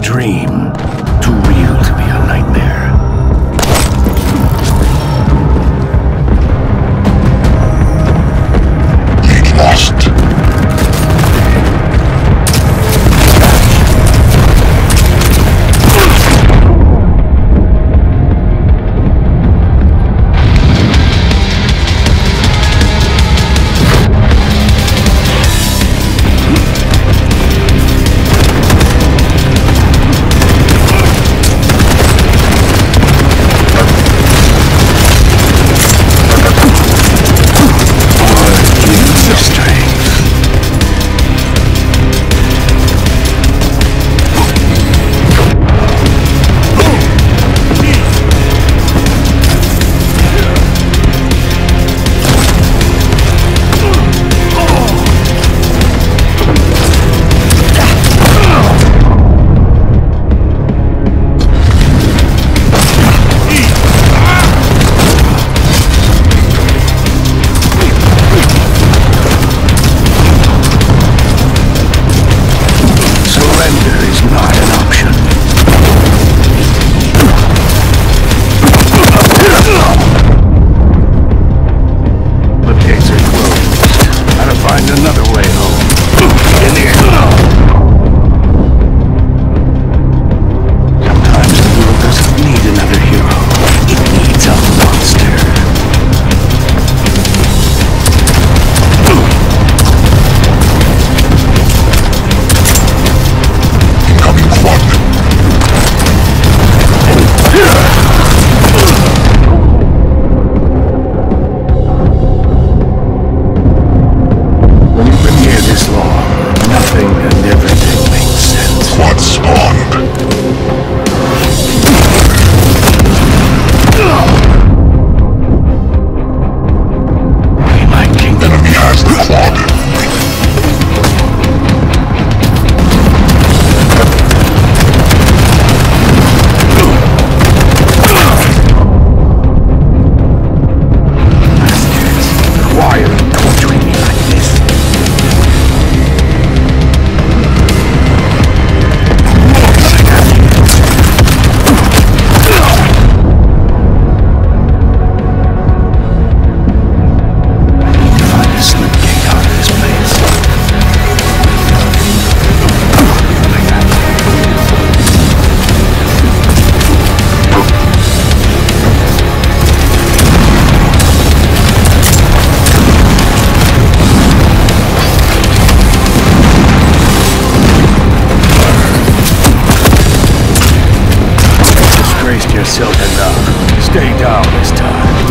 a dream, too real to be a nightmare. You'd lost. Yourself enough. Stay down this time.